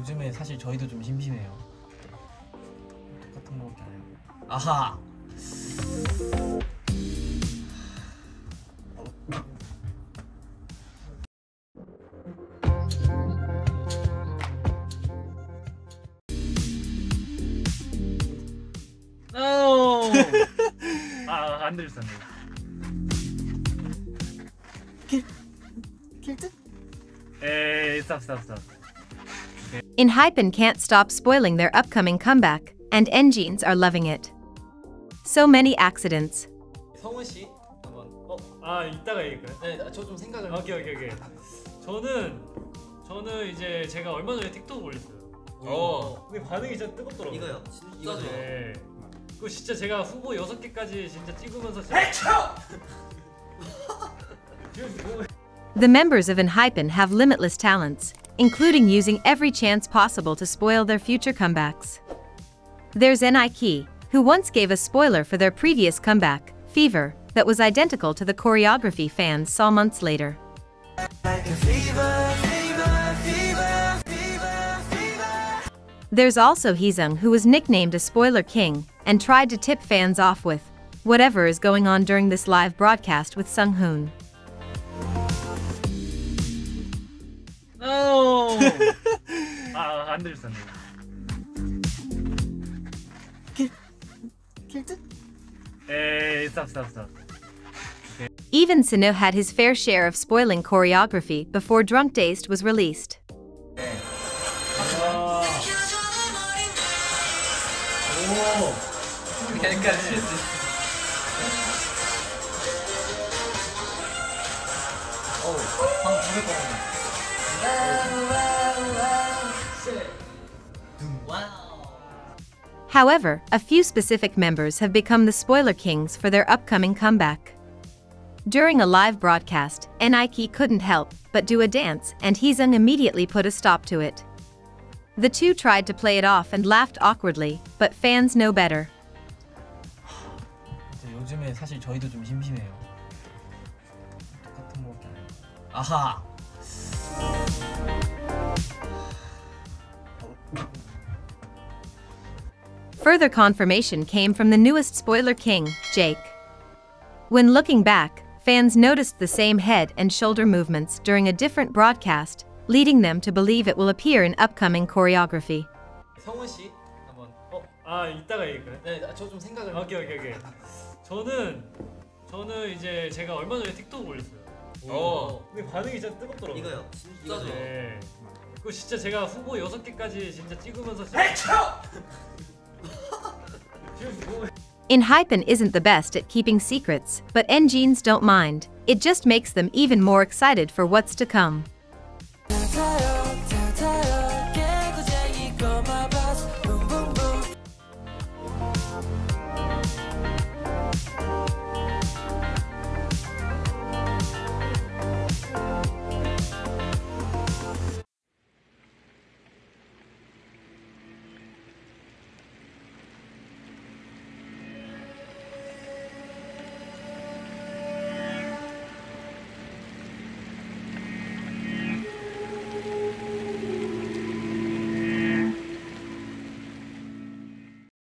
요즘에 사실 저희도 좀 심심해요. 똑같은 거밖에 안 해요. 아하! No! 아, 안 들렸어. Killed? Hey, stop. Okay. ENHYPEN can't stop spoiling their upcoming comeback, and ENGENEs are loving it. So many accidents. 성훈 씨, 한번. 아, 이따가 얘기할까요? 네, 저 좀 생각을. 오케이. 저는 이제 제가 얼마 전에 틱톡 올렸어요. 근데 반응이 진짜 뜨겁더라고요. 이거요. 진짜죠. 네. 그 진짜 제가 후보 6개까지 진짜 찍으면서 진짜 The members of ENHYPEN have limitless talents, including using every chance possible to spoil their future comebacks. There's Ni-ki, who once gave a spoiler for their previous comeback, Fever, that was identical to the choreography fans saw months later. There's also Heeseung, who was nicknamed a spoiler king and tried to tip fans off with whatever is going on during this live broadcast with Seung Hoon. No! 아, 안 들렸어. Hey, stop. Okay. Even Sunoo had his fair share of spoiling choreography before Drunk-Dazed was released. However, a few specific members have become the spoiler kings for their upcoming comeback. During a live broadcast, Ni-ki couldn't help but do a dance, and Heeseung immediately put a stop to it. The two tried to play it off and laughed awkwardly, but fans know better. 요즘에 사실 저희도 좀 심심해요. 똑같은 거 같긴 해요. 아하. Further confirmation came from the newest spoiler king, Jake. When looking back, fans noticed the same head and shoulder movements during a different broadcast, leading them to believe it will appear in upcoming choreography. 성훈 씨, 한번. 아, 이따가 얘기할까요? 네, 저 좀 생각을. 오케이. 저는 이제 제가 얼마 전에 틱톡 올렸어요. 근데 반응이 진짜 뜨겁더라고요. 이거요. 진짜죠. 네. 그 진짜 제가 후보 6개까지 진짜 찍으면서 진짜 ENHYPEN isn't the best at keeping secrets, but ENGENEs don't mind. It just makes them even more excited for what's to come.